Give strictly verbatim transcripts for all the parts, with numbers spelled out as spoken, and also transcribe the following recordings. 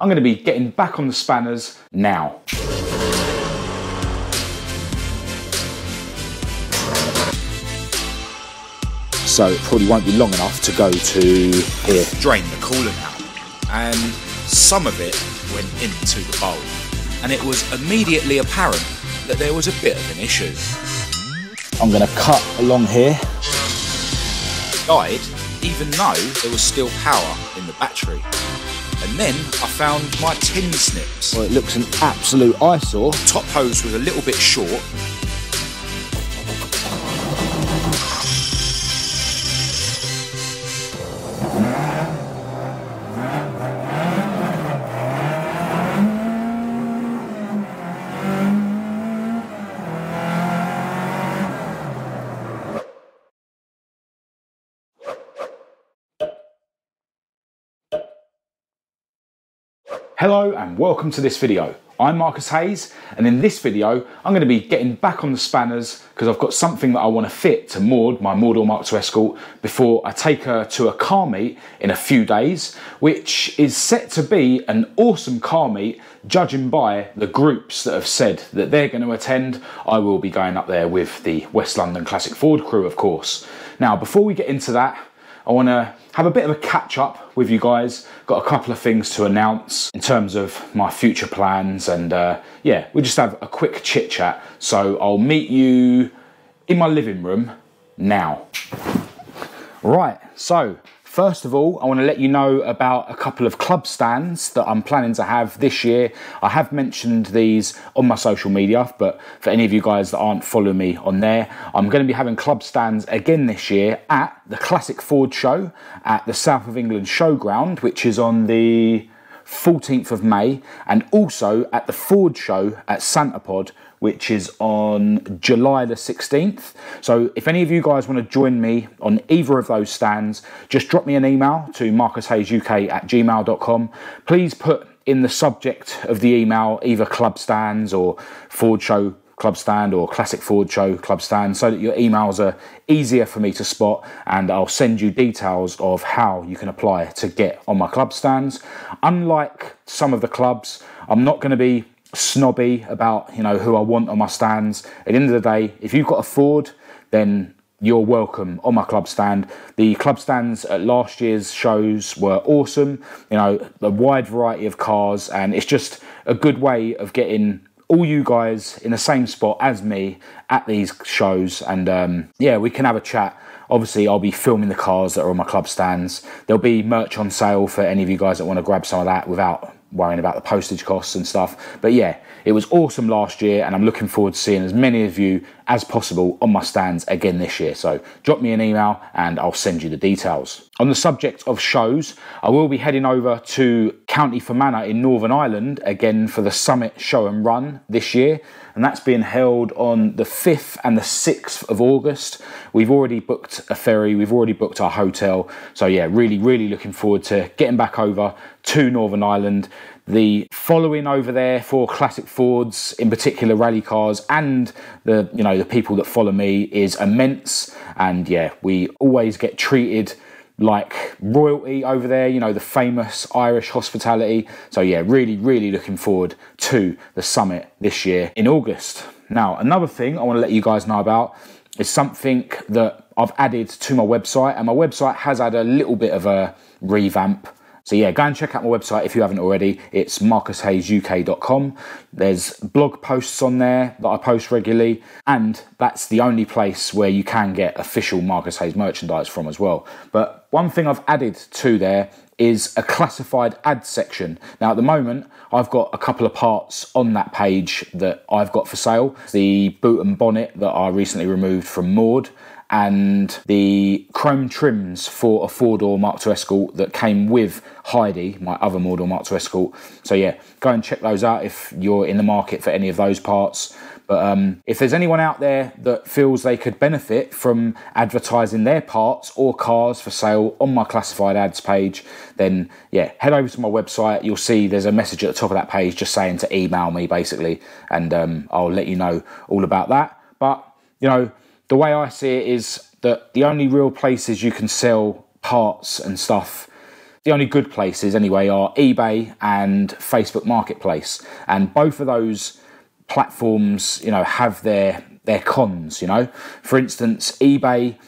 I'm going to be getting back on the spanners now. So it probably won't be long enough to go to here. Drain the coolant out, and some of it went into the bowl. And it was immediately apparent that there was a bit of an issue. I'm going to cut along here. Died, even though there was still power in the battery. And then I found my tin snips. Well, it looks an absolute eyesore. Top hose was a little bit short. Hello and welcome to this video. I'm Marcus Hayes, and in this video I'm going to be getting back on the spanners because I've got something that I want to fit to Maud, my Maudor Mark two Escort, before I take her to a car meet in a few days, which is set to be an awesome car meet judging by the groups that have said that they're going to attend. I will be going up there with the West London Classic Ford crew, of course. Now, before we get into that, I want to have a bit of a catch up with you guys. Got a couple of things to announce in terms of my future plans, and uh, yeah, we'll just have a quick chit chat. So I'll meet you in my living room now. Right, so first of all, I want to let you know about a couple of club stands that I'm planning to have this year. I have mentioned these on my social media, but for any of you guys that aren't following me on there, I'm going to be having club stands again this year at the Classic Ford Show at the South of England Showground, which is on the fourteenth of May, and also at the Ford Show at Santa Pod, which is on July the sixteenth. So if any of you guys want to join me on either of those stands, just drop me an email to marcushayesuk at gmail dot com. Please put in the subject of the email either club stands or Ford Show club stand or Classic Ford Show club stand, so that your emails are easier for me to spot, and I'll send you details of how you can apply to get on my club stands. Unlike some of the clubs, I'm not going to be snobby about, you know, who I want on my stands. At the end of the day, if you've got a Ford, then you're welcome on my club stand. The club stands at last year's shows were awesome, you know, a wide variety of cars, and it's just a good way of getting all you guys in the same spot as me at these shows. And um, yeah, we can have a chat. Obviously, I'll be filming the cars that are on my club stands. There'll be merch on sale for any of you guys that want to grab some of that without worrying about the postage costs and stuff. But yeah, it was awesome last year, and I'm looking forward to seeing as many of you as possible on my stands again this year. So drop me an email and I'll send you the details. On the subject of shows, I will be heading over to County Fermanagh in Northern Ireland again for the Summit Show and Run this year, and that's being held on the fifth and the sixth of August. We've already booked a ferry, we've already booked our hotel, so yeah, really, really looking forward to getting back over to Northern Ireland. The following over there for Classic Fords, in particular rally cars, and the, you know, the people that follow me is immense, and yeah, we always get treated like royalty over there, you know, the famous Irish hospitality. So yeah, really, really looking forward to the summit this year in August. Now, another thing I want to let you guys know about is something that I've added to my website, and my website has had a little bit of a revamp. So yeah, go and check out my website if you haven't already. It's marcus hayes u k dot com. There's blog posts on there that I post regularly, and that's the only place where you can get official Marcus Hayes merchandise from as well. But one thing I've added to there is a classified ad section. Now, at the moment, I've got a couple of parts on that page that I've got for sale. The boot and bonnet that I recently removed from Maud, and the chrome trims for a four-door Mark two Escort that came with Heidi, my other Maudor Mark two Escort. So yeah, go and check those out if you're in the market for any of those parts. But um, if there's anyone out there that feels they could benefit from advertising their parts or cars for sale on my classified ads page, then yeah, head over to my website. You'll see there's a message at the top of that page just saying to email me, basically, and um, I'll let you know all about that. But, you know, the way I see it is that the only real places you can sell parts and stuff The only good places anyway are eBay and Facebook Marketplace, and both of those platforms, you know, have their their cons. You know, for instance, eBay,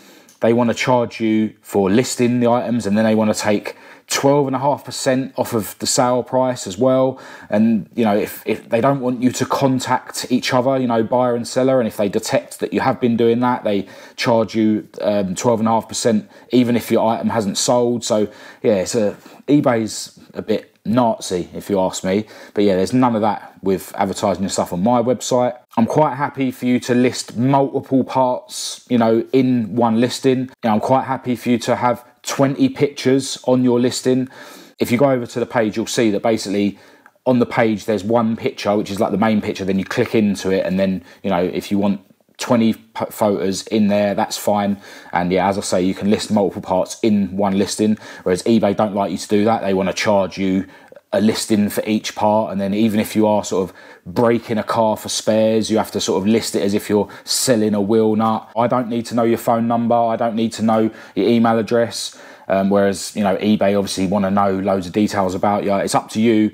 they want to charge you for listing the items, and then they want to take twelve and a half percent off of the sale price as well. And you know, if, if they don't want you to contact each other, you know, buyer and seller, and if they detect that you have been doing that, they charge you um, twelve and a half percent even if your item hasn't sold. So yeah, it's a eBay's a bit Nazi if you ask me, but yeah, there's none of that with advertising your stuff on my website. I'm quite happy for you to list multiple parts, you know, in one listing. You know, I'm quite happy for you to have twenty pictures on your listing. If you go over to the page, you'll see that basically on the page there's one picture which is like the main picture, then you click into it, and then, you know, if you want twenty photos in there, that's fine. And yeah, as I say, you can list multiple parts in one listing, whereas eBay don't like you to do that. They want to charge you a listing for each part, and then even if you are sort of breaking a car for spares, you have to sort of list it as if you're selling a wheel nut. I don't need to know your phone number, I don't need to know your email address, um, whereas, you know, eBay obviously want to know loads of details about you. It's up to you,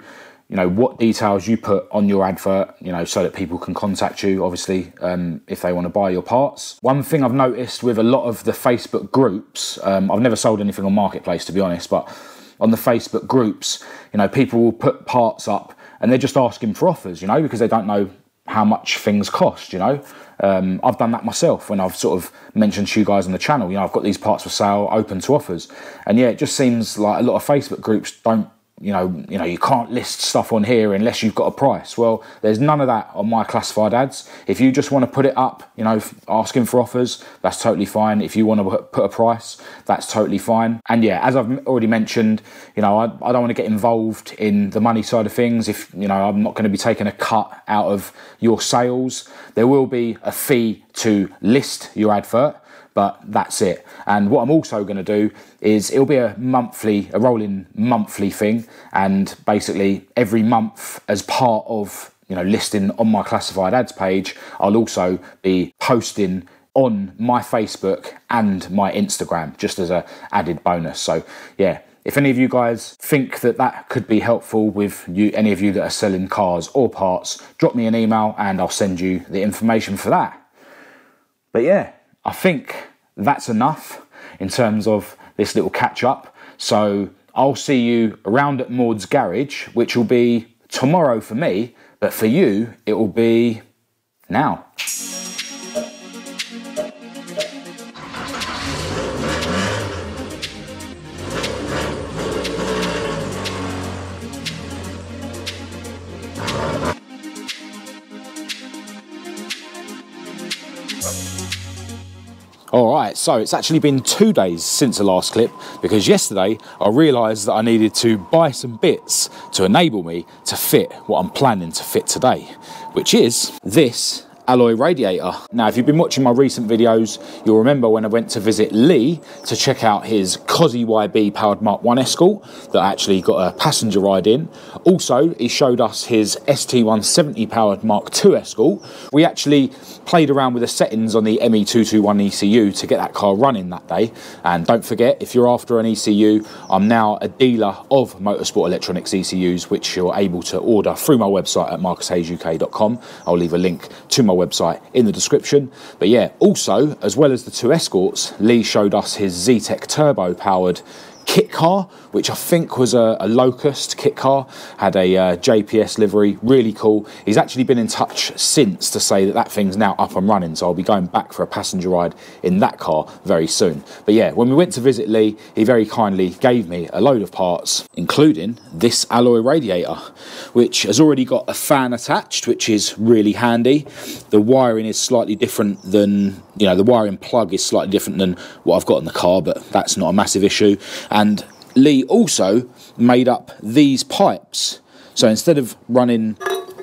you know, what details you put on your advert, you know, so that people can contact you, obviously, um, if they want to buy your parts. One thing I've noticed with a lot of the Facebook groups, um, I've never sold anything on Marketplace, to be honest, but on the Facebook groups, you know, people will put parts up and they're just asking for offers, you know, because they don't know how much things cost, you know. Um, I've done that myself when I've sort of mentioned to you guys on the channel, you know, I've got these parts for sale, open to offers. And yeah, it just seems like a lot of Facebook groups don't, you know, you know, you can't list stuff on here unless you've got a price. Well, there's none of that on my classified ads. If you just want to put it up, you know, asking for offers, that's totally fine. If you want to put a price, that's totally fine. And yeah, as I've already mentioned, you know, I, I don't want to get involved in the money side of things. If, you know, I'm not going to be taking a cut out of your sales. There will be a fee to list your advert, but that's it. And what I'm also going to do is it'll be a monthly, a rolling monthly thing. And basically every month, as part of, you know, listing on my classified ads page, I'll also be posting on my Facebook and my Instagram just as a added bonus. So yeah, if any of you guys think that that could be helpful with you, any of you that are selling cars or parts, drop me an email and I'll send you the information for that. But yeah, I think that's enough in terms of this little catch up. So I'll see you around at Maud's garage, which will be tomorrow for me, but for you, it will be now. All right, so it's actually been two days since the last clip, because yesterday I realised that I needed to buy some bits to enable me to fit what I'm planning to fit today, which is this alloy radiator. Now, if you've been watching my recent videos, you'll remember when I went to visit Lee to check out his Cosy Y B powered Mark one Escort that actually got a passenger ride in. Also, he showed us his S T one seventy powered Mark two Escort. We actually played around with the settings on the M E two twenty-one E C U to get that car running that day. And don't forget, if you're after an E C U, I'm now a dealer of Motorsport Electronics E C Us, which you're able to order through my website at marcus hayes u k dot com. I'll leave a link to my website in the description. But yeah, also, as well as the two Escorts, Lee showed us his Z-Tech turbo powered kit car, which I think was a, a Locust kit car, had a uh, J P S livery, really cool. He's actually been in touch since to say that that thing's now up and running, so I'll be going back for a passenger ride in that car very soon. But yeah, when we went to visit Lee, he very kindly gave me a load of parts, including this alloy radiator, which has already got a fan attached, which is really handy. The wiring is slightly different than, you know, the wiring plug is slightly different than what I've got in the car, but that's not a massive issue. And Lee also made up these pipes. So instead of running,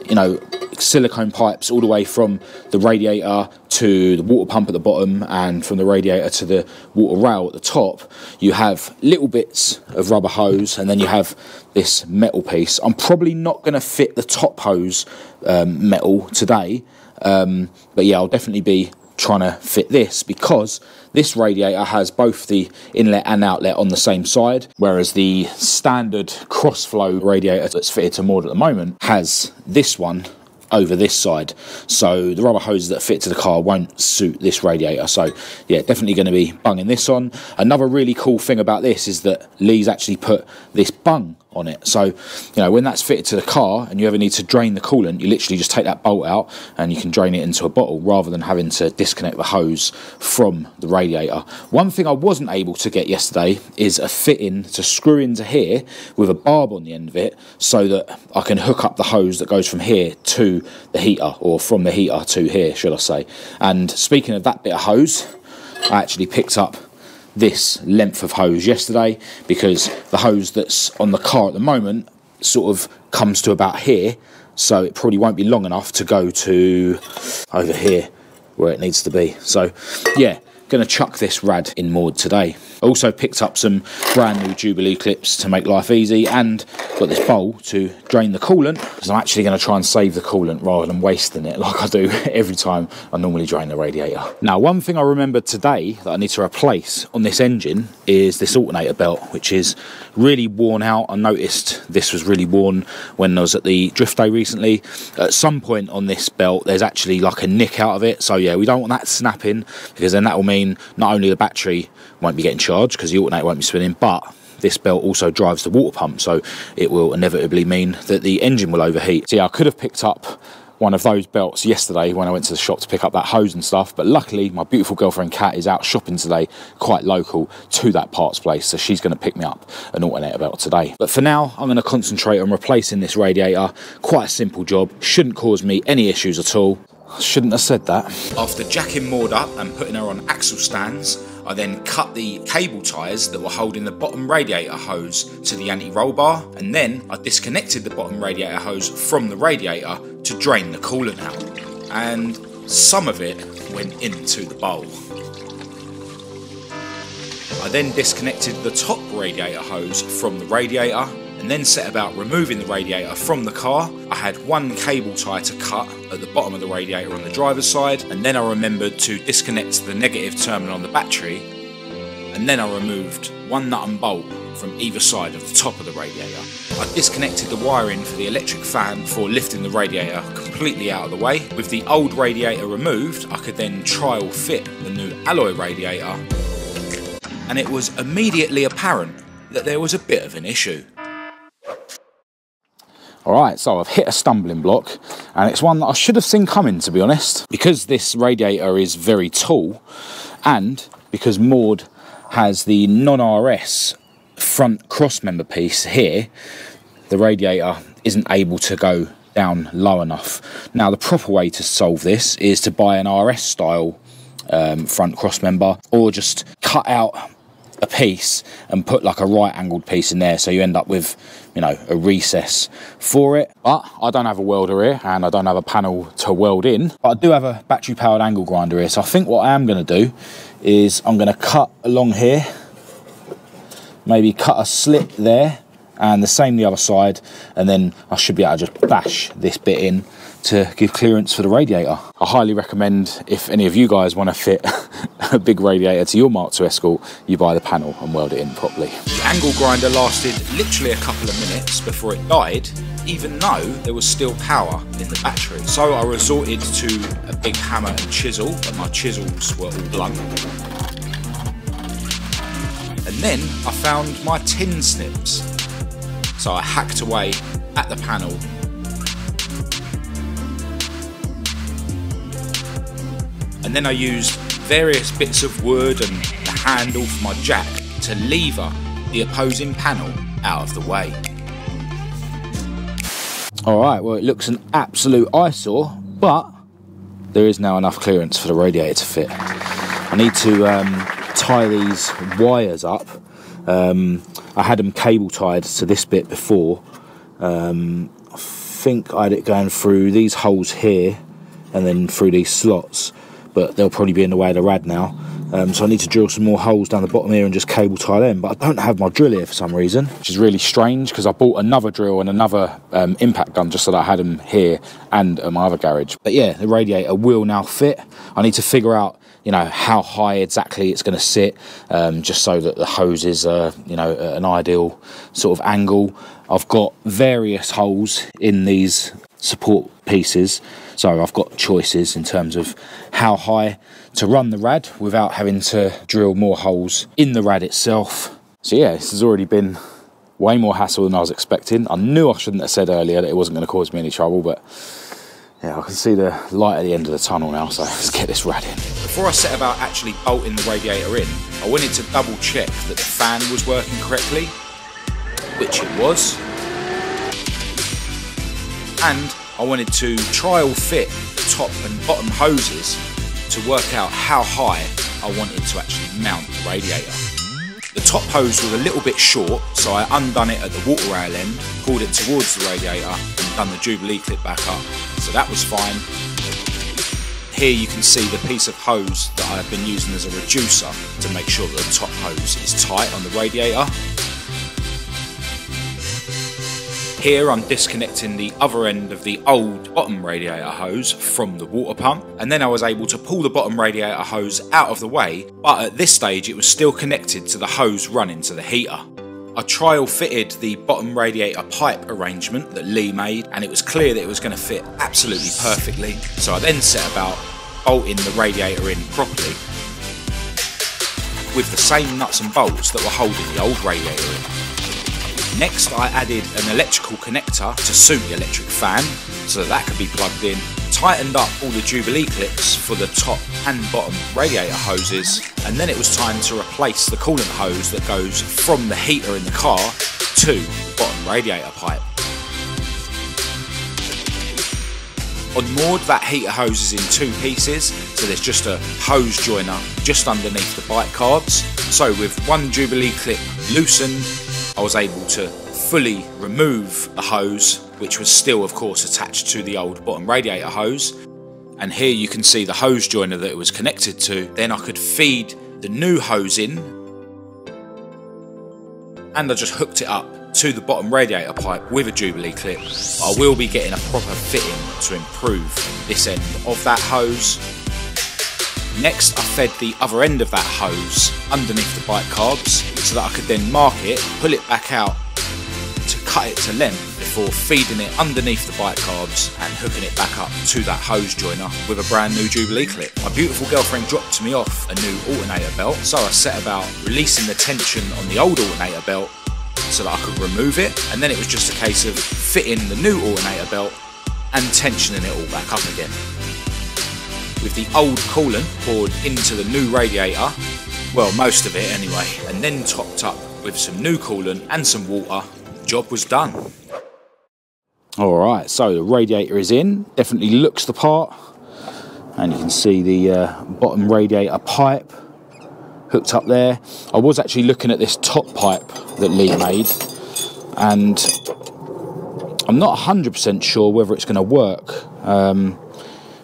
you know, silicone pipes all the way from the radiator to the water pump at the bottom and from the radiator to the water rail at the top, you have little bits of rubber hose and then you have this metal piece. I'm probably not going to fit the top hose um, metal today, um, but yeah, I'll definitely be trying to fit this, because this radiator has both the inlet and outlet on the same side, whereas the standard crossflow radiator that's fitted to Maud at the moment has this one over this side, so the rubber hoses that fit to the car won't suit this radiator. So yeah, definitely going to be bunging this on. Another really cool thing about this is that Lee's actually put this bung on it, so you know, when that's fitted to the car and you ever need to drain the coolant, you literally just take that bolt out and you can drain it into a bottle rather than having to disconnect the hose from the radiator. One thing I wasn't able to get yesterday is a fitting to screw into here with a barb on the end of it, so that I can hook up the hose that goes from here to the heater, or from the heater to here, should I say. And speaking of that bit of hose, I actually picked up this length of hose yesterday, because the hose that's on the car at the moment sort of comes to about here, so it probably won't be long enough to go to over here where it needs to be. So yeah, gonna chuck this rad in Maud today. I also picked up some brand new Jubilee clips to make life easy, and got this bowl to drain the coolant, because I'm actually going to try and save the coolant rather than wasting it like I do every time I normally drain the radiator. Now, one thing I remembered today that I need to replace on this engine is this alternator belt, which is really worn out. I noticed this was really worn when I was at the drift day recently. At some point on this belt there's actually like a nick out of it, so yeah, we don't want that snapping, because then that will mean not only the battery won't be getting charged because the alternator won't be spinning, but this belt also drives the water pump, so it will inevitably mean that the engine will overheat. So yeah, I could have picked up one of those belts yesterday when I went to the shop to pick up that hose and stuff, but luckily my beautiful girlfriend Kat is out shopping today, quite local to that parts place, so she's going to pick me up an alternator belt today. But for now, I'm going to concentrate on replacing this radiator. Quite a simple job, shouldn't cause me any issues at all. I shouldn't have said that. After jacking Maud up and putting her on axle stands, I then cut the cable ties that were holding the bottom radiator hose to the anti-roll bar, and then I disconnected the bottom radiator hose from the radiator to drain the coolant out, and some of it went into the bowl. I then disconnected the top radiator hose from the radiator, and then set about removing the radiator from the car. I had one cable tie to cut at the bottom of the radiator on the driver's side, and then I remembered to disconnect the negative terminal on the battery, and then I removed one nut and bolt from either side of the top of the radiator. I disconnected the wiring for the electric fan before lifting the radiator completely out of the way. With the old radiator removed, I could then trial fit the new alloy radiator, and it was immediately apparent that there was a bit of an issue. Alright, so I've hit a stumbling block, and it's one that I should have seen coming, to be honest. Because this radiator is very tall, and because Maud has the non-R S front crossmember piece here, the radiator isn't able to go down low enough. Now, the proper way to solve this is to buy an R S style um, front crossmember, or just cut out a piece and put like a right angled piece in there, so you end up with, you know, a recess for it. But I don't have a welder here, and I don't have a panel to weld in, but I do have a battery powered angle grinder here. So I think what I am going to do is I'm going to cut along here, maybe cut a slit there, and the same the other side, and then I should be able to just bash this bit in to give clearance for the radiator. I highly recommend, if any of you guys want to fit a big radiator to your Mark two Escort, you buy the panel and weld it in properly. The angle grinder lasted literally a couple of minutes before it died, even though there was still power in the battery. So I resorted to a big hammer and chisel, but my chisels were all blunt. And then I found my tin snips, so I hacked away at the panel. And then I used various bits of wood and the handle for my jack to lever the opposing panel out of the way. All right, well, it looks an absolute eyesore, but there is now enough clearance for the radiator to fit. I need to um, tie these wires up. Um, I had them cable tied to this bit before. Um, I think I had it going through these holes here and then through these slots, but they'll probably be in the way of the rad now, Um, so I need to drill some more holes down the bottom here and just cable tie them. But I don't have my drill here for some reason, which is really strange because I bought another drill and another um, impact gun just so that I had them here and at my other garage. But yeah, the radiator will now fit. I need to figure out, you know, how high exactly it's going to sit, um, just so that the hoses are, you know, at an ideal sort of angle. I've got various holes in these support pieces, so I've got choices in terms of how high to run the rad without having to drill more holes in the rad itself. So yeah, this has already been way more hassle than I was expecting. I knew I shouldn't have said earlier that it wasn't going to cause me any trouble, but yeah, I can see the light at the end of the tunnel now, so let's get this rad in. Before I set about actually bolting the radiator in, I wanted to double check that the fan was working correctly, which it was. And I wanted to trial fit the top and bottom hoses to work out how high I wanted to actually mount the radiator. The top hose was a little bit short, so I undone it at the water rail end, pulled it towards the radiator and done the Jubilee clip back up, so that was fine. Here you can see the piece of hose that I have been using as a reducer to make sure that the top hose is tight on the radiator. Here I'm disconnecting the other end of the old bottom radiator hose from the water pump, and then I was able to pull the bottom radiator hose out of the way, but at this stage it was still connected to the hose running to the heater. I trial fitted the bottom radiator pipe arrangement that Lee made, and it was clear that it was going to fit absolutely perfectly, so I then set about bolting the radiator in properly with the same nuts and bolts that were holding the old radiator in. Next, I added an electrical connector to suit the electric fan, so that, that could be plugged in, tightened up all the Jubilee clips for the top and bottom radiator hoses, and then it was time to replace the coolant hose that goes from the heater in the car to the bottom radiator pipe. On Maud, that heater hose is in two pieces, so there's just a hose joiner just underneath the bike cards, so with one Jubilee clip loosened, I was able to fully remove the hose, which was still of course attached to the old bottom radiator hose, and here you can see the hose joiner that it was connected to. Then I could feed the new hose in, and I just hooked it up to the bottom radiator pipe with a Jubilee clip. I will be getting a proper fitting to improve this end of that hose. Next, I fed the other end of that hose underneath the bike carbs so that I could then mark it, pull it back out to cut it to length before feeding it underneath the bike carbs and hooking it back up to that hose joiner with a brand new Jubilee clip. My beautiful girlfriend dropped me off a new alternator belt, so I set about releasing the tension on the old alternator belt so that I could remove it, and then it was just a case of fitting the new alternator belt and tensioning it all back up again. With the old coolant poured into the new radiator, well most of it anyway, and then topped up with some new coolant and some water, job was done. Alright, so the radiator is in, definitely looks the part, and you can see the uh, bottom radiator pipe hooked up there. I was actually looking at this top pipe that Lee made, and I'm not one hundred percent sure whether it's going to work. Um,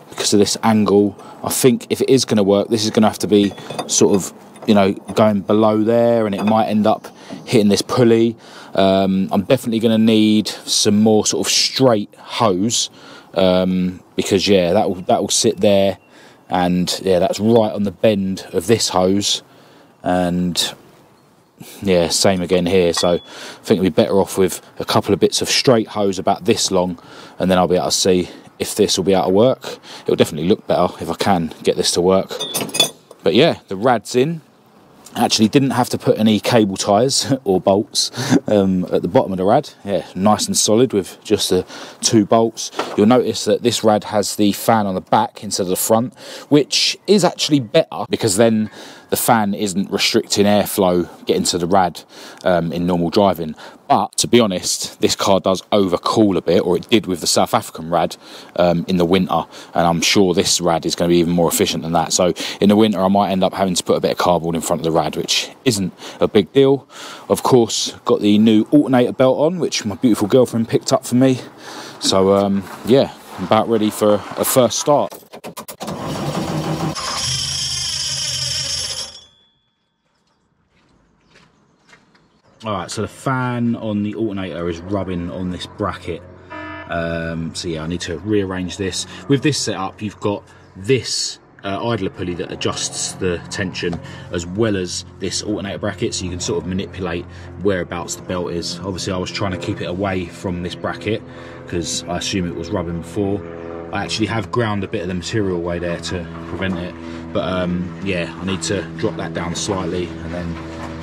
Because of this angle, I think if it is going to work, this is going to have to be sort of, you know, going below there, and it might end up hitting this pulley. Um, I'm definitely going to need some more sort of straight hose um, because yeah, that will that will sit there, and yeah, that's right on the bend of this hose, and yeah, same again here. So I think we'd be better off with a couple of bits of straight hose about this long, and then I'll be able to see if this will be out of work. It'll definitely look better if I can get this to work. But yeah, the rad's in. I actually didn't have to put any cable ties or bolts um, at the bottom of the rad. Yeah, nice and solid with just the two bolts. You'll notice that this rad has the fan on the back instead of the front, which is actually better because then the fan isn't restricting airflow getting to the rad um, in normal driving. But to be honest, this car does overcool a bit, or it did with the South African rad um, in the winter, and I'm sure this rad is going to be even more efficient than that. So in the winter I might end up having to put a bit of cardboard in front of the rad, which isn't a big deal. Of course, got the new alternator belt on, which my beautiful girlfriend picked up for me, so um, yeah, I'm about ready for a first start. All right, so the fan on the alternator is rubbing on this bracket. Um, so yeah, I need to rearrange this. With this setup, you've got this uh, idler pulley that adjusts the tension, as well as this alternator bracket, so you can sort of manipulate whereabouts the belt is. Obviously, I was trying to keep it away from this bracket because I assume it was rubbing before. I actually have ground a bit of the material away there to prevent it, but um, yeah, I need to drop that down slightly and then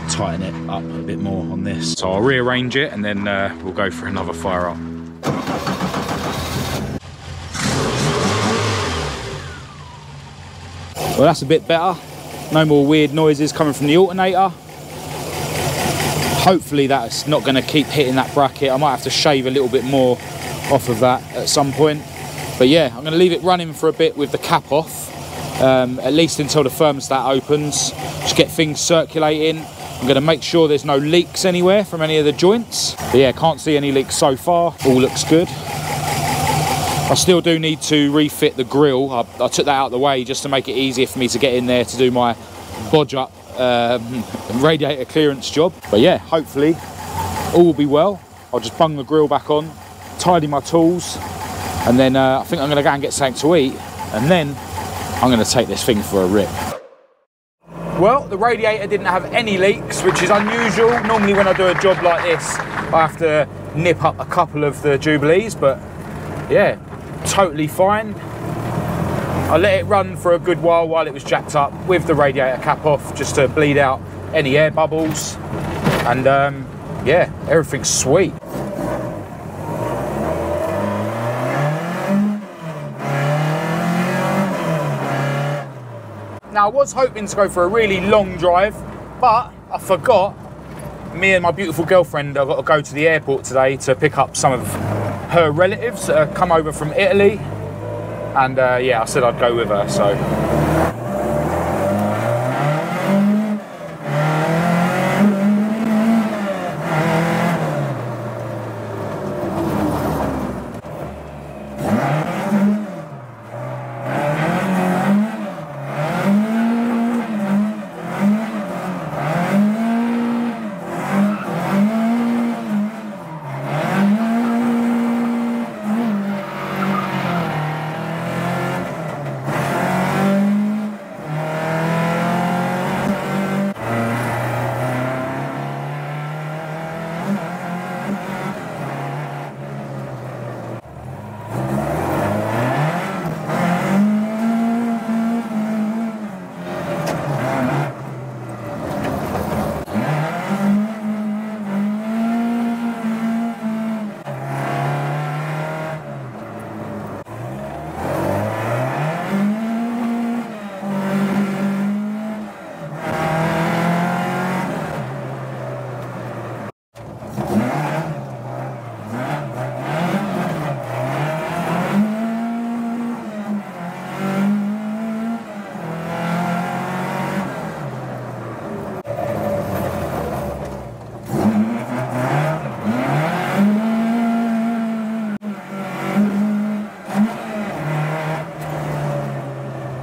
tighten it up a bit more on this. So I'll rearrange it and then uh, we'll go for another fire up. Well, that's a bit better. No more weird noises coming from the alternator. Hopefully that's not going to keep hitting that bracket. I might have to shave a little bit more off of that at some point. But yeah, I'm going to leave it running for a bit with the cap off, um, at least until the thermostat opens. Just get things circulating. I'm going to make sure there's no leaks anywhere from any of the joints. But yeah, can't see any leaks so far. All looks good. I still do need to refit the grille. I, I took that out of the way just to make it easier for me to get in there to do my bodge up um, radiator clearance job. But yeah, hopefully all will be well. I'll just bung the grille back on, tidy my tools, and then uh, I think I'm going to go and get something to eat, and then I'm going to take this thing for a rip. Well, the radiator didn't have any leaks, which is unusual. Normally when I do a job like this, I have to nip up a couple of the Jubilees, but yeah, totally fine. I let it run for a good while while it was jacked up with the radiator cap off, just to bleed out any air bubbles, and um, yeah, everything's sweet. Now, I was hoping to go for a really long drive, but I forgot me and my beautiful girlfriend have got to go to the airport today to pick up some of her relatives that have come over from Italy, and uh, yeah, I said I'd go with her, so.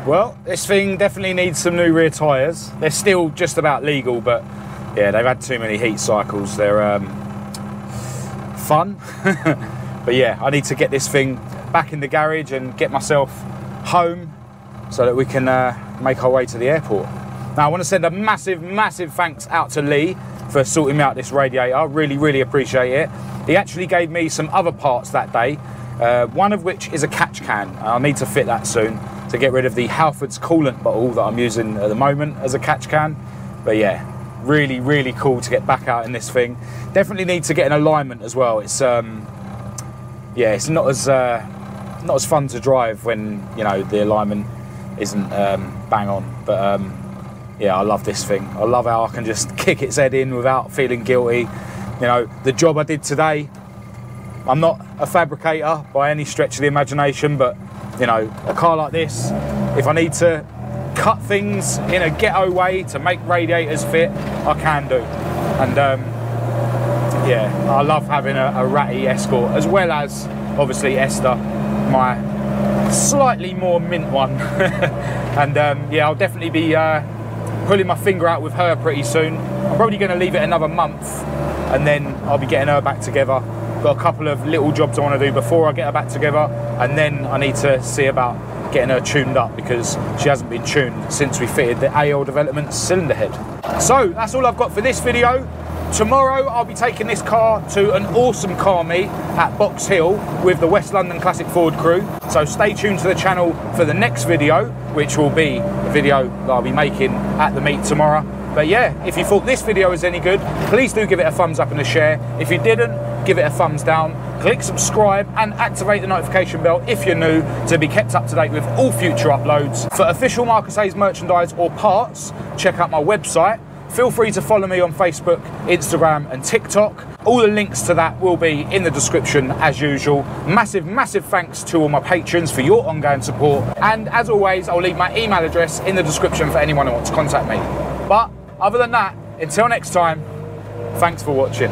Well, this thing definitely needs some new rear tyres. They're still just about legal, but yeah, they've had too many heat cycles. They're um, fun. But yeah, I need to get this thing back in the garage and get myself home so that we can uh, make our way to the airport. Now, I want to send a massive, massive thanks out to Lee for sorting me out this radiator. I really, really appreciate it. He actually gave me some other parts that day, uh, one of which is a catch can. I'll need to fit that soon, to get rid of the Halfords coolant bottle that I'm using at the moment as a catch can. But yeah, really, really cool to get back out in this thing. Definitely need to get an alignment as well. It's um, yeah, it's not as uh, not as fun to drive when, you know, the alignment isn't um, bang on. But um, yeah, I love this thing. I love how I can just kick its head in without feeling guilty. You know, the job I did today, I'm not a fabricator by any stretch of the imagination, but you know, a car like this, if I need to cut things in a ghetto way to make radiators fit, I can do. And um, yeah, I love having a, a ratty Escort, as well as obviously Esther, my slightly more mint one. And um, yeah, I'll definitely be uh, pulling my finger out with her pretty soon. I'm probably going to leave it another month and then I'll be getting her back together. Got a couple of little jobs I want to do before I get her back together, and then I need to see about getting her tuned up because she hasn't been tuned since we fitted the A O D development cylinder head. So that's all I've got for this video. Tomorrow I'll be taking this car to an awesome car meet at Box Hill with the West London Classic Ford crew. So stay tuned to the channel for the next video, which will be the video that I'll be making at the meet tomorrow. But yeah, if you thought this video was any good, please do give it a thumbs up and a share. If you didn't, give it a thumbs down. Click subscribe and activate the notification bell if you're new to be kept up to date with all future uploads. For official Marcus Hayes merchandise or parts, check out my website. Feel free to follow me on Facebook, Instagram and TikTok. All the links to that will be in the description as usual. Massive, massive thanks to all my patrons for your ongoing support. And as always, I'll leave my email address in the description for anyone who wants to contact me. But other than that, until next time, thanks for watching.